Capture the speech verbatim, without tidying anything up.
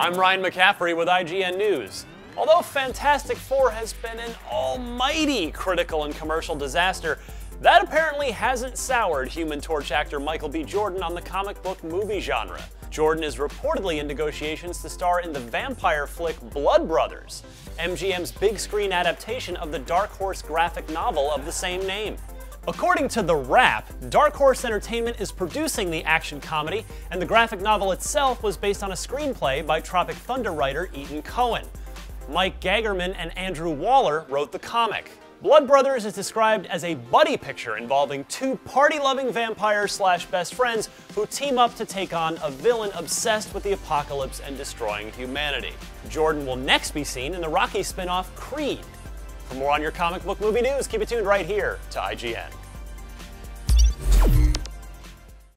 I'm Ryan McCaffrey with I G N News. Although Fantastic Four has been an almighty critical and commercial disaster, that apparently hasn't soured Human Torch actor Michael B. Jordan on the comic book movie genre. Jordan is reportedly in negotiations to star in the vampire flick Blood Brothers, M G M's big screen adaptation of the Dark Horse graphic novel of the same name. According to The Wrap, Dark Horse Entertainment is producing the action comedy, and the graphic novel itself was based on a screenplay by Tropic Thunder writer Ethan Cohen. Mike Gagerman and Andrew Waller wrote the comic. Blood Brothers is described as a buddy picture involving two party-loving vampires slash best friends who team up to take on a villain obsessed with the apocalypse and destroying humanity. Jordan will next be seen in the Rocky spin-off Creed. For more on your comic book movie news, keep it tuned right here to I G N.